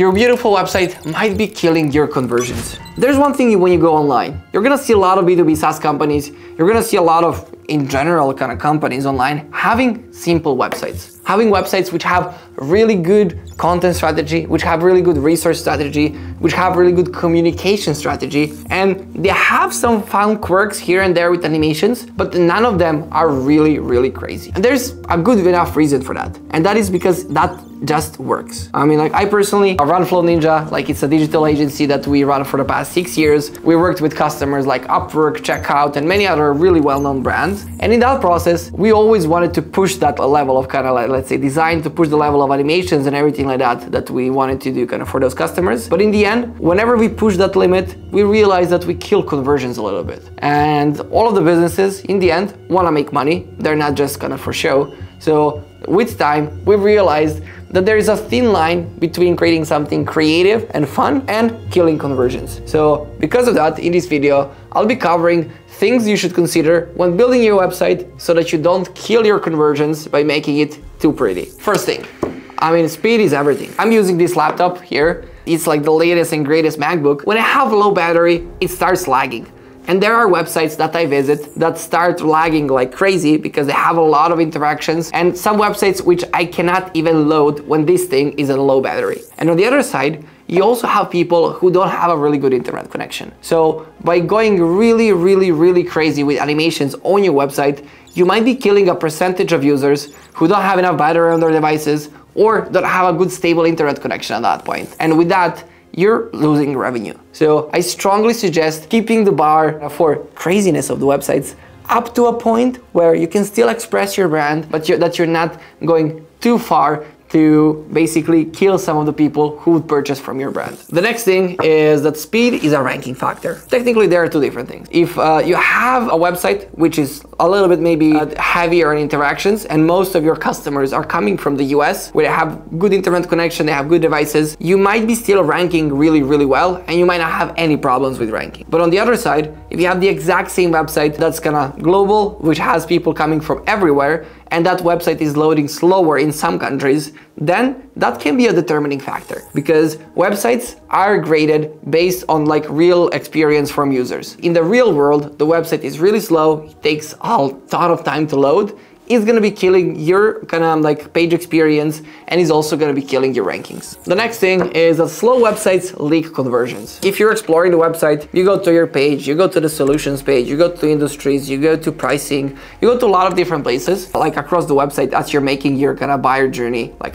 Your beautiful website might be killing your conversions. There's one thing when you go online, you're gonna see a lot of B2B SaaS companies, you're gonna see a lot of, in general, kind of companies online having simple websites. Having websites which have really good content strategy, which have really good resource strategy, which have really good communication strategy, and they have some fun quirks here and there with animations, but none of them are really, really crazy. And there's a good enough reason for that. And that is because that just works. I mean, like, I personally run Flow Ninja, like it's a digital agency that we run for the past 6 years. We worked with customers like Upwork, Checkout, and many other really well-known brands. And in that process, we always wanted to push that level of kind of like, let's say, design, to push the level of animations and everything like that we wanted to do kind of for those customers. But in the end, whenever we push that limit, we realize that we kill conversions a little bit. And all of the businesses in the end want to make money. They're not just kind of for show. So with time, we realized that there is a thin line between creating something creative and fun and killing conversions. So because of that, in this video, I'll be covering things you should consider when building your website so that you don't kill your conversions by making it too pretty. First thing, I mean, speed is everything. I'm using this laptop here. It's like the latest and greatest MacBook. When I have low battery, it starts lagging. And there are websites that I visit that start lagging like crazy because they have a lot of interactions, and some websites which I cannot even load when this thing is on low battery. And on the other side, you also have people who don't have a really good internet connection. So by going really, really, really crazy with animations on your website, you might be killing a percentage of users who don't have enough battery on their devices or don't have a good stable internet connection at that point. And with that, you're losing revenue. So I strongly suggest keeping the bar for craziness of the websites up to a point where you can still express your brand, but that you're not going too far to basically kill some of the people who would purchase from your brand. The next thing is that speed is a ranking factor. Technically, there are two different things. If you have a website which is a little bit maybe heavier in interactions, and most of your customers are coming from the US where they have good internet connection, they have good devices, you might be still ranking really, really well, and you might not have any problems with ranking. But on the other side, if you have the exact same website that's kind of global, which has people coming from everywhere, and that website is loading slower in some countries, then that can be a determining factor, because websites are graded based on like real experience from users. In the real world, the website is really slow, it takes a ton of time to load, it's gonna be killing your kind of like page experience, and is also gonna be killing your rankings. The next thing is that slow websites leak conversions. If you're exploring the website, you go to your page, you go to the solutions page, you go to industries, you go to pricing, you go to a lot of different places, like across the website as you're making your kind of buyer journey, like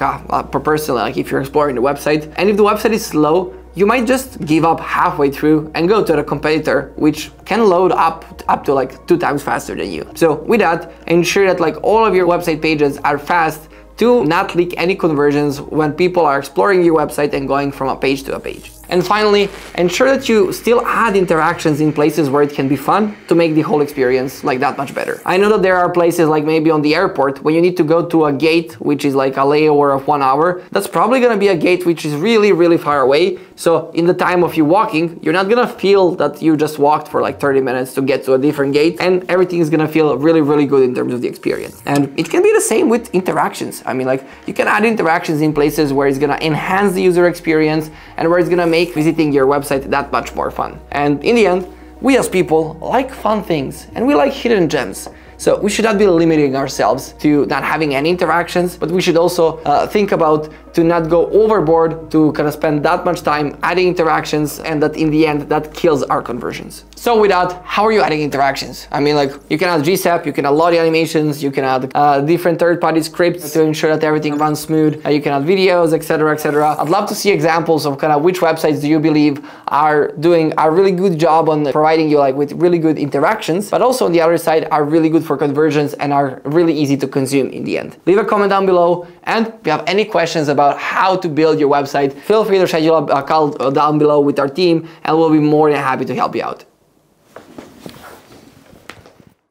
personally, like if you're exploring the website. And if the website is slow, you might just give up halfway through and go to the competitor, which can load up to like 2 times faster than you. So with that, ensure that like all of your website pages are fast to not leak any conversions when people are exploring your website and going from a page to a page. And finally, ensure that you still add interactions in places where it can be fun to make the whole experience like that much better. I know that there are places like maybe on the airport when you need to go to a gate, which is like a layover of 1 hour. That's probably gonna be a gate which is really, really far away. So in the time of you walking, you're not gonna feel that you just walked for like 30 minutes to get to a different gate, and everything is gonna feel really, really good in terms of the experience. And it can be the same with interactions. I mean, like, you can add interactions in places where it's gonna enhance the user experience and where it's gonna make visiting your website that much more fun. And in the end, we as people like fun things and we like hidden gems. So we should not be limiting ourselves to not having any interactions, but we should also think about to not go overboard, to kind of spend that much time adding interactions, and that in the end, that kills our conversions. So with that, how are you adding interactions? I mean, like, you can add GSAP, you can add Lottie animations, you can add different third-party scripts to ensure that everything runs smooth, you can add videos, etc., etc. I'd love to see examples of kind of which websites do you believe are doing a really good job on providing you like with really good interactions, but also on the other side are really good for conversions and are really easy to consume in the end. Leave a comment down below, and if you have any questions about how to build your website, feel free to schedule a call down below with our team, and we'll be more than happy to help you out.